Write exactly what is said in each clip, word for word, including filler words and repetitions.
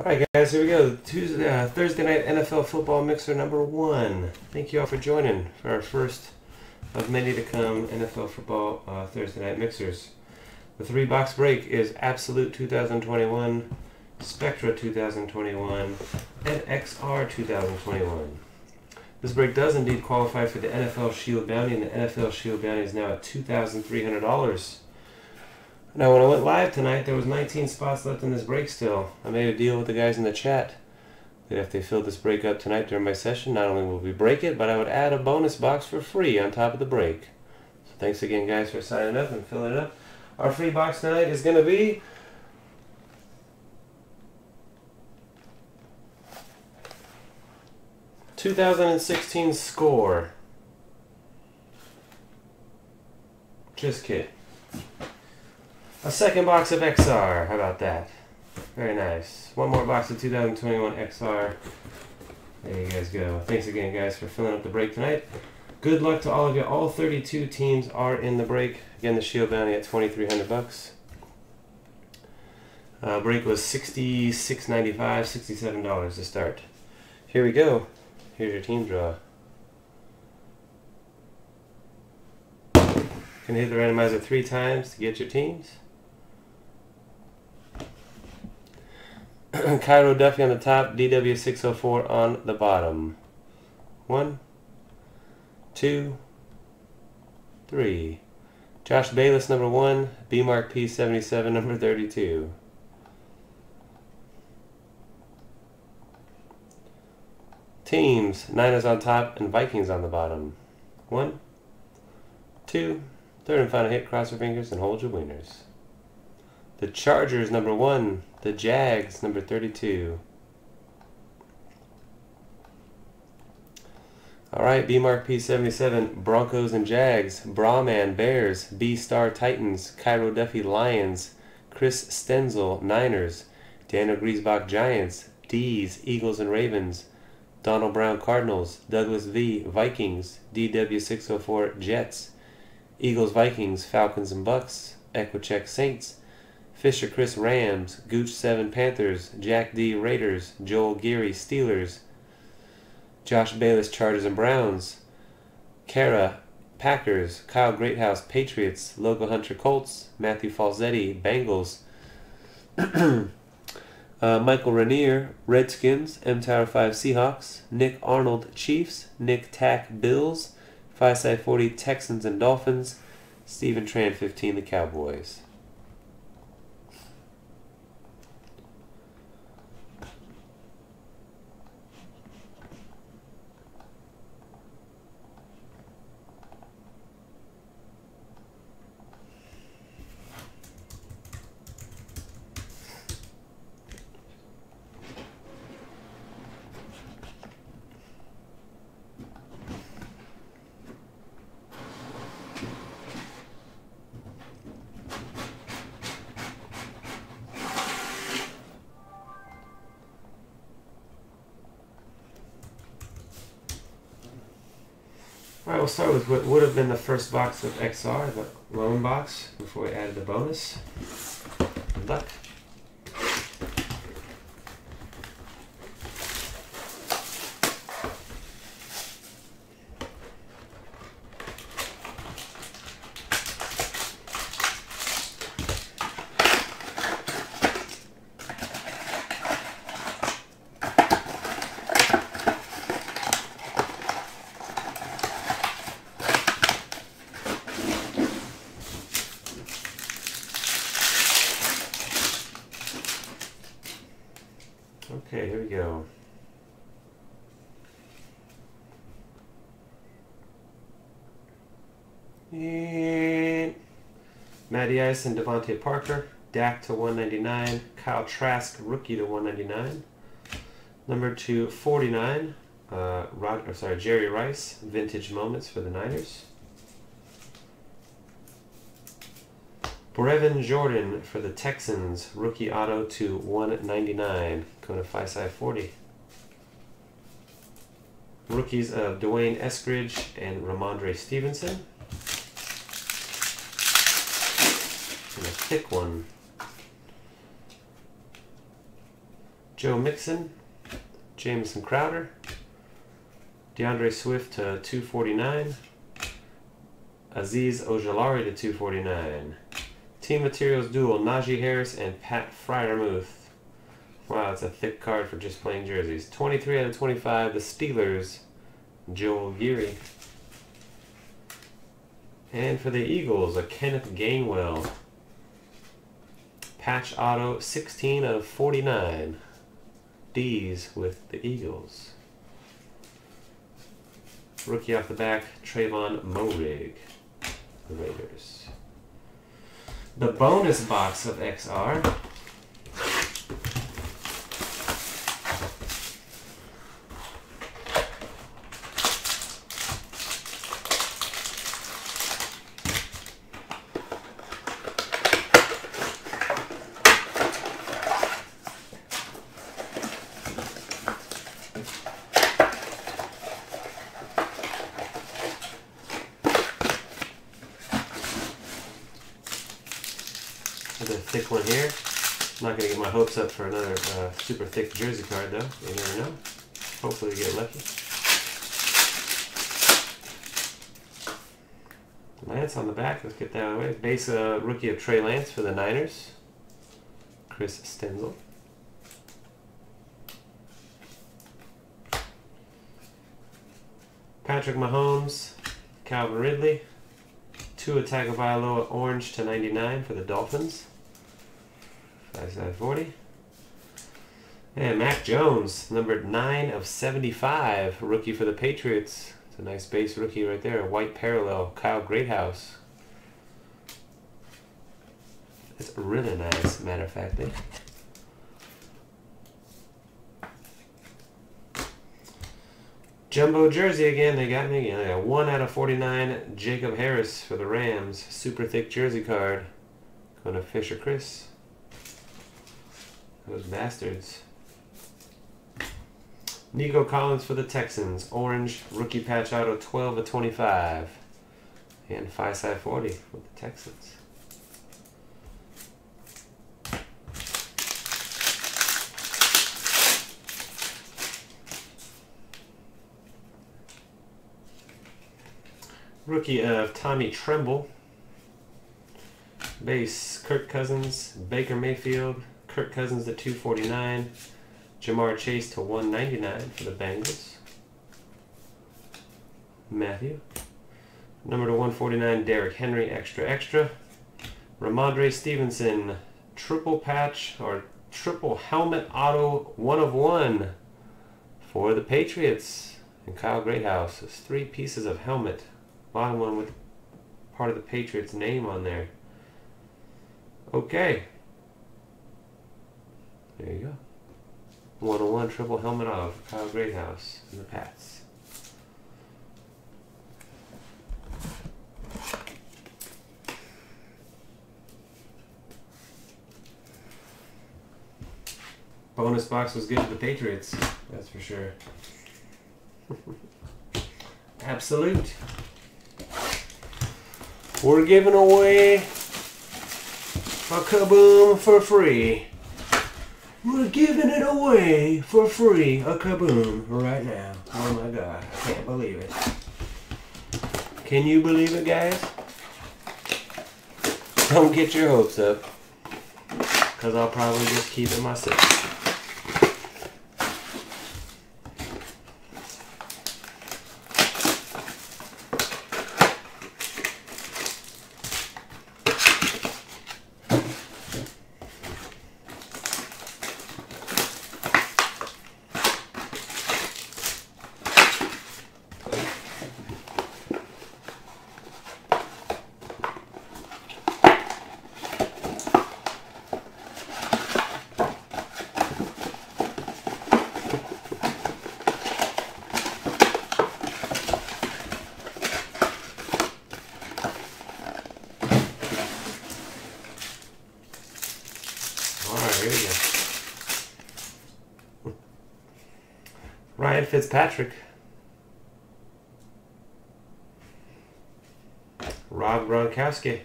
All right, guys, here we go. Tuesday, uh, Thursday night N F L football mixer number one. Thank you all for joining for our first of many to come N F L football uh, Thursday night mixers. The three box break is Absolute twenty twenty-one, Spectra twenty twenty-one, and X R twenty twenty-one. This break does indeed qualify for the N F L Shield Bounty, and the N F L Shield Bounty is now at two thousand three hundred dollars. Now, when I went live tonight, there was nineteen spots left in this break still. I made a deal with the guys in the chat that if they filled this break up tonight during my session, not only will we break it, but I would add a bonus box for free on top of the break. So thanks again, guys, for signing up and filling it up. Our free box tonight is going to be two thousand sixteen Score. Just kidding. A second box of X R. How about that? Very nice. One more box of two thousand twenty-one X R. There you guys go. Thanks again, guys, for filling up the break tonight. Good luck to all of you. All thirty-two teams are in the break. Again, the Shield Bounty at twenty-three hundred bucks. Uh, break was sixty-six ninety-five, sixty-seven dollars to start. Here we go. Here's your team draw. You can hit the randomizer three times to get your teams. Cairo Duffy on the top, D W six oh four on the bottom. One, two, three. Josh Bayless, number one. B Mark P seventy-seven, number thirty-two. Teams, Niners on top and Vikings on the bottom. One, two, third and final hit, cross your fingers and hold your wieners. The Chargers, number one. The Jags, number thirty-two. Alright, B-Mark P seventy-seven, Broncos and Jags, Brahman, Bears, B-Star Titans, Cairo Duffy, Lions, Chris Stenzel, Niners, Daniel Griesbach, Giants, D's, Eagles and Ravens, Donald Brown, Cardinals, Douglas V, Vikings, D W six oh four, Jets, Eagles, Vikings, Falcons and Bucks, Equicheck, Saints, Fisher Chris, Rams, Gooch seven, Panthers, Jack D, Raiders, Joel Geary, Steelers, Josh Bayless, Chargers and Browns, Kara, Packers, Kyle Greathouse, Patriots, Logo Hunter, Colts, Matthew Falzetti, Bengals, uh, Michael Rainier, Redskins, M Tower five, Seahawks, Nick Arnold, Chiefs, Nick Tack, Bills, Fisai forty, Texans and Dolphins, Stephen Tran fifteen, the Cowboys. Alright, we'll start with what would have been the first box of X R, the loan box, before we added the bonus. Good luck. Okay, here we go. And Matty Ice and Devontae Parker, Dak to one ninety-nine, Kyle Trask, rookie to one ninety-nine. Number two forty-nine, uh, Rod, or sorry, Jerry Rice, vintage moments for the Niners. Brevin Jordan for the Texans, rookie auto to one ninety-nine, going to Fisai forty. Rookies of Dwayne Eskridge and Ramondre Stevenson. And a thick one. Joe Mixon, Jamison Crowder, DeAndre Swift to two forty-nine, Azeez Ojulari to two forty-nine. Team Materials Duel, Najee Harris and Pat Fryermuth. Wow, it's a thick card for just plain jerseys. twenty-three out of twenty-five, the Steelers, Joel Geary. And for the Eagles, a Kenneth Gainwell. Patch auto, sixteen out of forty-nine. D's with the Eagles. Rookie off the back, Trayvon Moehrig, the Raiders. The bonus box of X R. Another thick one here. I'm not going to get my hopes up for another uh, super thick jersey card, though. You never know. Hopefully we get lucky. Lance on the back. Let's get that away. Base uh, rookie of Trey Lance for the Niners. Chris Stenzel. Patrick Mahomes. Calvin Ridley. Tua Tagovailoa orange to ninety-nine for the Dolphins. five side forty. And Mac Jones, numbered nine of seventy-five, rookie for the Patriots. It's a nice base rookie right there. White parallel, Kyle Greathouse. That's really nice, matter of fact. Jumbo jersey again. They got me again. I got one out of forty-nine. Jacob Harris for the Rams. Super thick jersey card. Going to Fisher Chris. Those bastards. Nico Collins for the Texans. Orange rookie patch auto twelve of twenty-five. And five side forty with the Texans. Rookie of Tommy Tremble. Base Kirk Cousins, Baker Mayfield. Kirk Cousins to two forty-nine. Jamar Chase to one ninety-nine for the Bengals. Matthew. Number to one forty-nine, Derrick Henry, extra, extra. Ramondre Stevenson, triple patch or triple helmet auto, one of one for the Patriots. And Kyle Greathouse. It's three pieces of helmet. Bottom one with part of the Patriots name on there. Okay. There you go. one oh one triple helmet off Kyle Greathouse and the Pats. Bonus box was good for the Patriots, that's for sure. Absolute. We're giving away a Kaboom for free. We're giving it away for free, a Kaboom, right now. Oh my God, I can't believe it. Can you believe it, guys? Don't get your hopes up, because I'll probably just keep it myself. Ryan Fitzpatrick, Rob Gronkowski,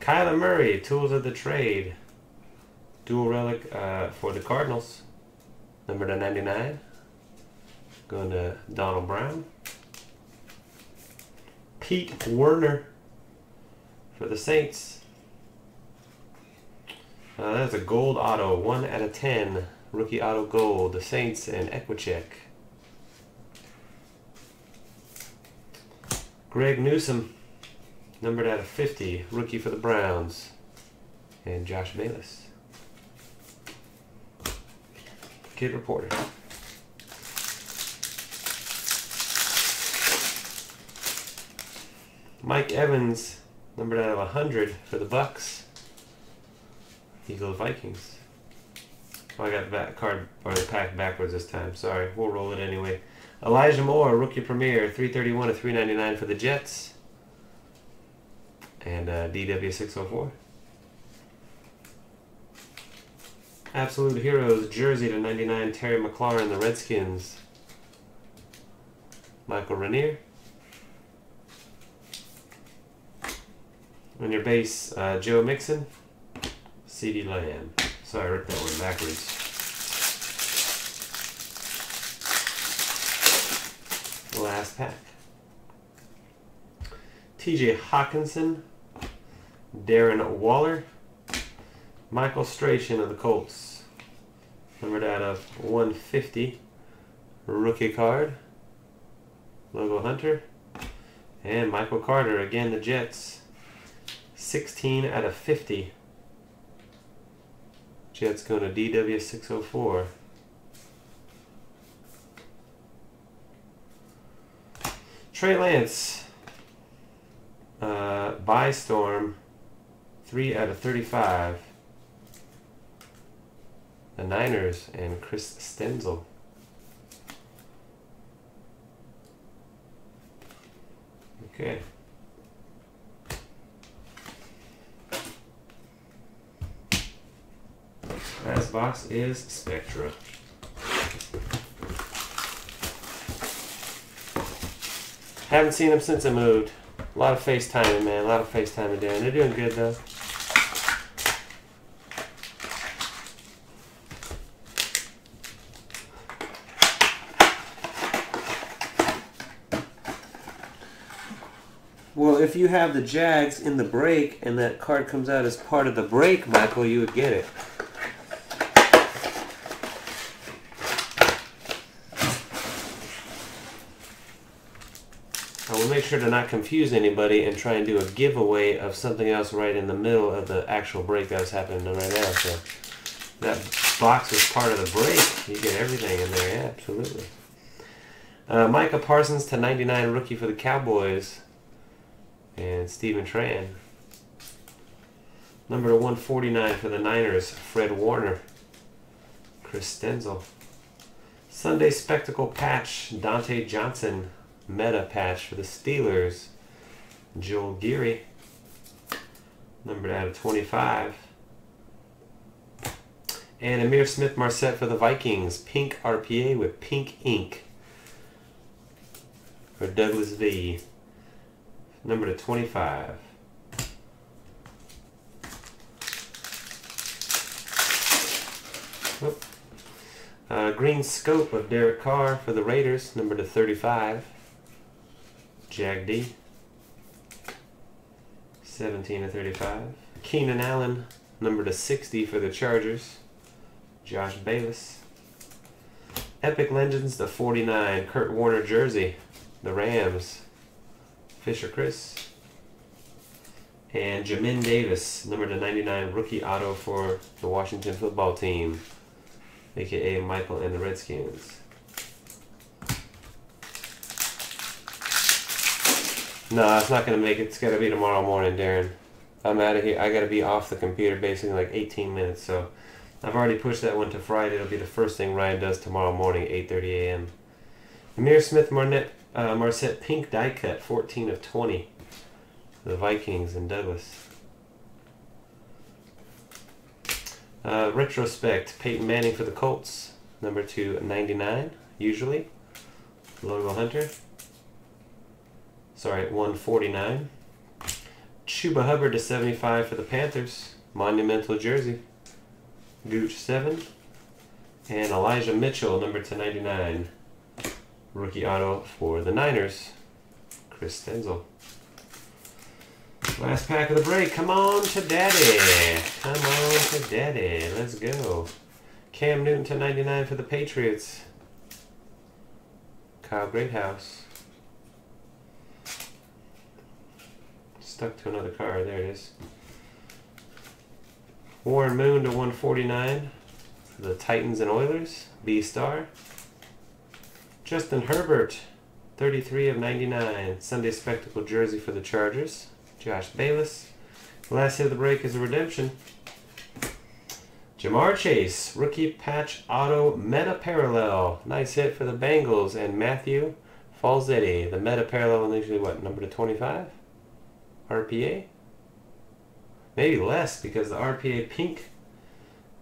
Kyler Murray, Tools of the Trade, dual relic uh, for the Cardinals. Number to ninety-nine, going to Donald Brown. Pete Werner for the Saints. Uh, that's a gold auto, one out of ten. Rookie auto gold, the Saints and Equicheck. Greg Newsome, numbered out of fifty, rookie for the Browns. And Josh Bayless. Kid Reporter. Mike Evans, numbered out of one hundred for the Bucks. Eagles Vikings. Oh, I got that card, or the pack backwards this time. Sorry, we'll roll it anyway. Elijah Moore, rookie premier, three thirty-one to three ninety-nine for the Jets. And uh, D W six oh four. Absolute Heroes, jersey to ninety-nine, Terry McLaurin, the Redskins. Michael Raniere. On your base, uh, Joe Mixon, CeeDee Lamb. Sorry, I ripped that one backwards. Last pack. T J Hockenson, Darren Waller, Michael Strachan of the Colts. Numbered out of one fifty. Rookie card. Logo Hunter. And Michael Carter, again the Jets. sixteen out of fifty. Jets going to D W six oh four. Trey Lance. Uh, by Storm. three out of thirty-five. The Niners and Chris Stenzel. Okay. Last box is Spectra. Haven't seen them since I moved. A lot of FaceTiming, man. A lot of FaceTiming, Dan. They're doing good, though. Well, if you have the Jags in the break and that card comes out as part of the break, Michael, you would get it. I will make sure to not confuse anybody and try and do a giveaway of something else right in the middle of the actual break that was happening right now. So that box was part of the break. You get everything in there, yeah, absolutely. Uh, Micah Parsons to ninety-nine, rookie for the Cowboys. And Steven Tran. Number to one forty-nine for the Niners, Fred Warner. Chris Stenzel. Sunday Spectacle patch, Dante Johnson. Meta patch for the Steelers, Joel Geary. Numbered out of twenty-five. And Amir Smith-Marset for the Vikings. Pink R P A with pink ink. For Douglas V. Number to twenty-five. Uh, green scope of Derek Carr for the Raiders. Number to thirty-five. Jag D. seventeen to thirty-five. Keenan Allen. Number to sixty for the Chargers. Josh Bayless. Epic Legends to forty-nine. Kurt Warner jersey. The Rams. Fisher Chris. And Jamin Davis, number to ninety-nine, rookie auto for the Washington football team, aka Michael and the Redskins. No, it's not gonna make it. It's gotta be tomorrow morning, Darren. I'm out of here. I gotta be off the computer basically like eighteen minutes, so I've already pushed that one to Friday. It'll be the first thing Ryan does tomorrow morning, eight thirty A M Amir Smith-Marnet. Uh, Marset pink die cut, fourteen of twenty. The Vikings and Douglas. Uh, retrospect, Peyton Manning for the Colts. Number two ninety-nine, usually. Logo Hunter. Sorry, one forty-nine. Chuba Hubbard to seventy-five for the Panthers. Monumental jersey. Gooch seven. And Elijah Mitchell, number two ninety-nine. Rookie auto for the Niners. Chris Stenzel. Last pack of the break. Come on to daddy. Come on to daddy. Let's go. Cam Newton to ninety-nine for the Patriots. Kyle Greathouse. Stuck to another card. There it is. Warren Moon to one forty-nine for the Titans and Oilers. B-Star. Justin Herbert, thirty-three of ninety-nine. Sunday Spectacle jersey for the Chargers. Josh Bayless. Last hit of the break is a redemption. Jamar Chase, rookie patch auto meta parallel. Nice hit for the Bengals. And Matthew Falzetti, the meta parallel is usually what, number to twenty-five? R P A? Maybe less because the R P A pink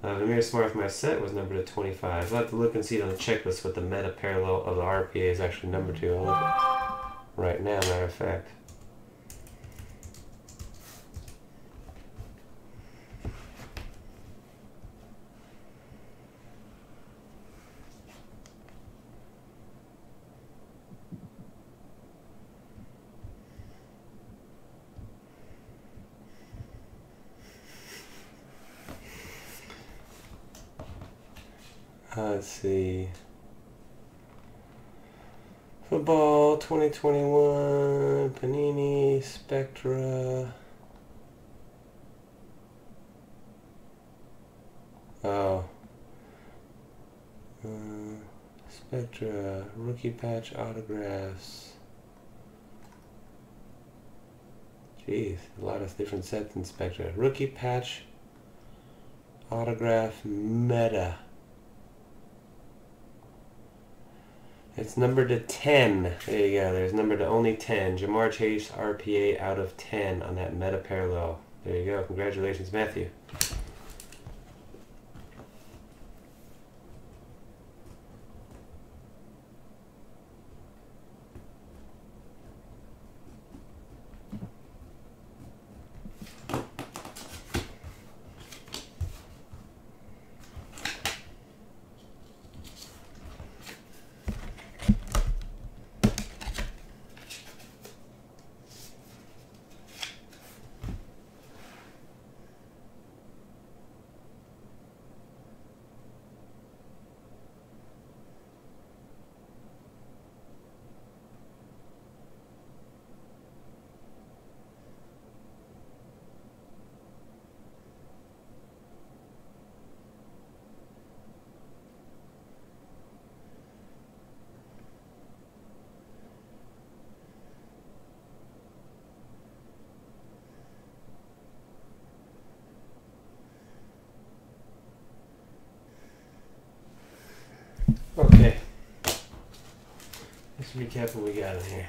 of Amir Smart for my set was number to twenty-five. I'll have to look and see on the checklist what the meta parallel of the R P A is actually number to. I'll look at it right now, matter of fact. Uh, let's see. Football twenty twenty-one, Panini, Spectra. Oh. Uh, Spectra, rookie patch autographs. Jeez, a lot of different sets in Spectra. Rookie patch autograph meta. It's numbered to ten. There you go. There's numbered to only ten. Jamar Chase, R P A out of ten on that meta parallel. There you go. Congratulations, Matthew. Okay, let's recap what we got in here.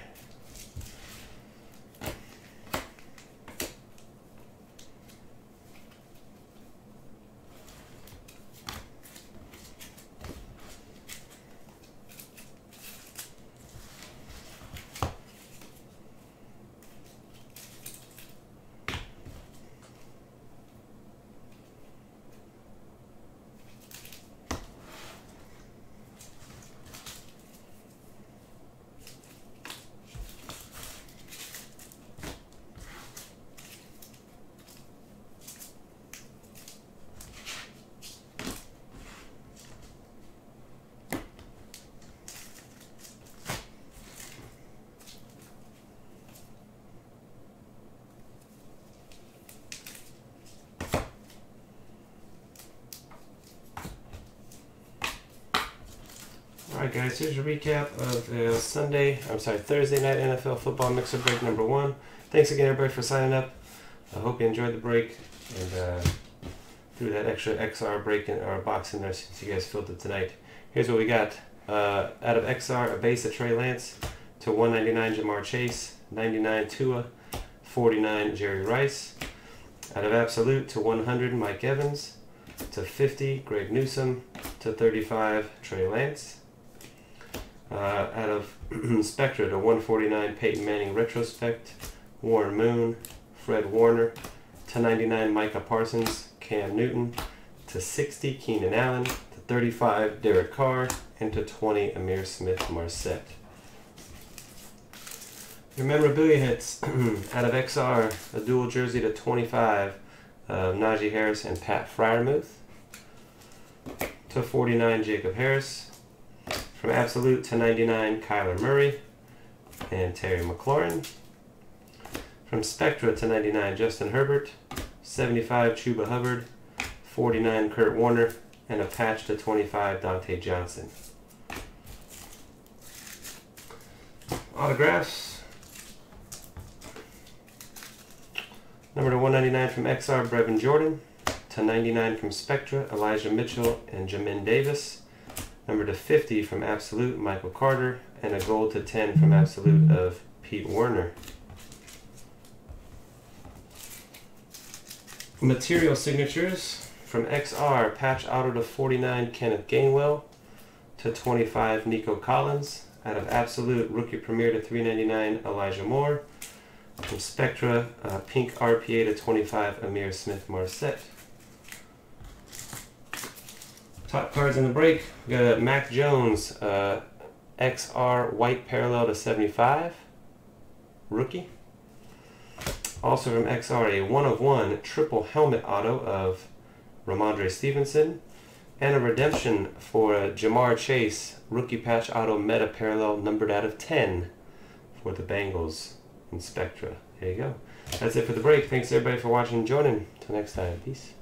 Alright guys, here's a recap of uh, Sunday, I'm sorry, Thursday night N F L football mixer break number one. Thanks again everybody for signing up. I hope you enjoyed the break and uh, threw that extra X R break in our box in there since you guys filled it tonight. Here's what we got. Uh, out of X R, a base of Trey Lance, to one ninety-nine Jamar Chase, ninety-nine Tua, forty-nine Jerry Rice. Out of Absolute, to one hundred Mike Evans, to fifty Greg Newsome, to thirty-five Trey Lance. Uh, out of Spectra to one forty-nine Peyton Manning Retrospect, Warren Moon, Fred Warner, to ninety-nine Micah Parsons, Cam Newton, to sixty Keenan Allen, to thirty-five Derek Carr, and to twenty Amir Smith Marset. Your memorabilia hits out of X R, a dual jersey to twenty-five of Najee Harris and Pat Fryermuth. To forty-nine Jacob Harris. From Absolute to ninety-nine Kyler Murray and Terry McLaurin. From Spectra to ninety-nine Justin Herbert. seventy-five Chuba Hubbard. forty-nine Kurt Warner. And a patch to twenty-five Dante Johnson. Autographs. Number to one ninety-nine from X R, Brevin Jordan. To ninety-nine from Spectra, Elijah Mitchell and Jamin Davis. Number to fifty from Absolute, Michael Carter. And a gold to ten from Absolute of Pete Werner. Material signatures. From X R, patch auto to forty-nine Kenneth Gainwell, to twenty-five Nico Collins. Out of Absolute, rookie premier to three ninety-nine Elijah Moore. From Spectra, uh, pink R P A to twenty-five Amir Smith Marset. Top cards in the break. We got a Mac Jones uh, X R white parallel to seventy-five, rookie. Also from X R, a one of one triple helmet auto of Ramondre Stevenson, and a redemption for a Jamar Chase rookie patch auto meta parallel numbered out of ten for the Bengals in Spectra. There you go. That's it for the break. Thanks everybody for watching and joining. Until next time. Peace.